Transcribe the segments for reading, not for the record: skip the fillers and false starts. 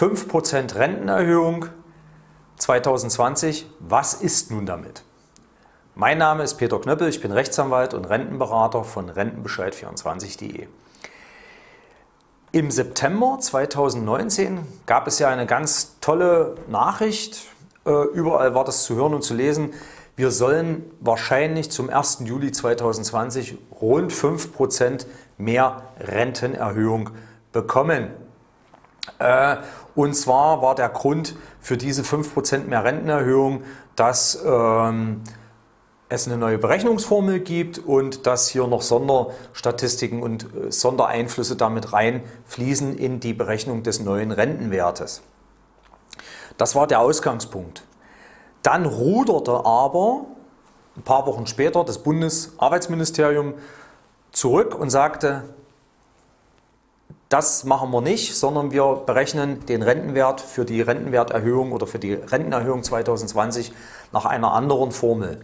5% Rentenerhöhung 2020, was ist nun damit? Mein Name ist Peter Knöppel, ich bin Rechtsanwalt und Rentenberater von Rentenbescheid24.de. Im September 2019 gab es ja eine ganz tolle Nachricht, überall war das zu hören und zu lesen, wir sollen wahrscheinlich zum 1. Juli 2020 rund 5% mehr Rentenerhöhung bekommen. Und zwar war der Grund für diese 5% mehr Rentenerhöhung, dass es eine neue Berechnungsformel gibt und dass hier noch Sonderstatistiken und Sondereinflüsse damit reinfließen in die Berechnung des neuen Rentenwertes. Das war der Ausgangspunkt. Dann ruderte aber ein paar Wochen später das Bundesarbeitsministerium zurück und sagte, das machen wir nicht, sondern wir berechnen den Rentenwert für die Rentenwerterhöhung oder für die Rentenerhöhung 2020 nach einer anderen Formel.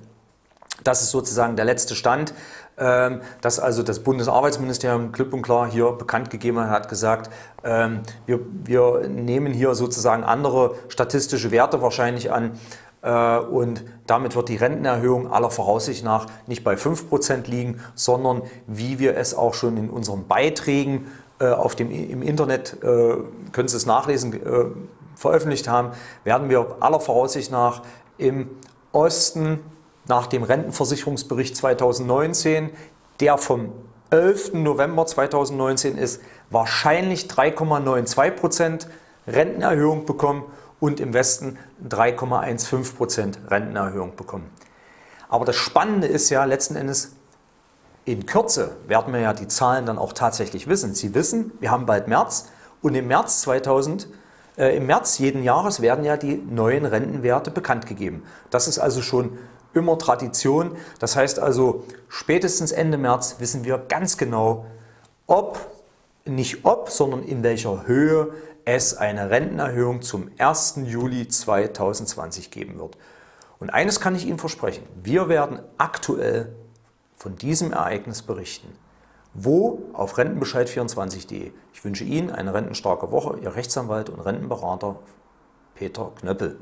Das ist sozusagen der letzte Stand, dass also das Bundesarbeitsministerium klipp und klar hier bekannt gegeben hat, gesagt, wir nehmen hier sozusagen andere statistische Werte wahrscheinlich an und damit wird die Rentenerhöhung aller Voraussicht nach nicht bei 5% liegen, sondern wie wir es auch schon in unseren Beiträgen im Internet, können Sie es nachlesen, veröffentlicht haben, werden wir aller Voraussicht nach im Osten nach dem Rentenversicherungsbericht 2019, der vom 11. November 2019 ist, wahrscheinlich 3,92% Rentenerhöhung bekommen und im Westen 3,15% Rentenerhöhung bekommen. Aber das Spannende ist ja letzten Endes, in Kürze werden wir ja die Zahlen dann auch tatsächlich wissen. Sie wissen, wir haben bald März und im März jeden Jahres werden ja die neuen Rentenwerte bekannt gegeben. Das ist also schon immer Tradition. Das heißt also, spätestens Ende März wissen wir ganz genau, ob, nicht ob, sondern in welcher Höhe es eine Rentenerhöhung zum 1. Juli 2020 geben wird. Und eines kann ich Ihnen versprechen, wir werden aktuell von diesem Ereignis berichten. Wo? Auf Rentenbescheid24.de. Ich wünsche Ihnen eine rentenstarke Woche, Ihr Rechtsanwalt und Rentenberater Peter Knöppel.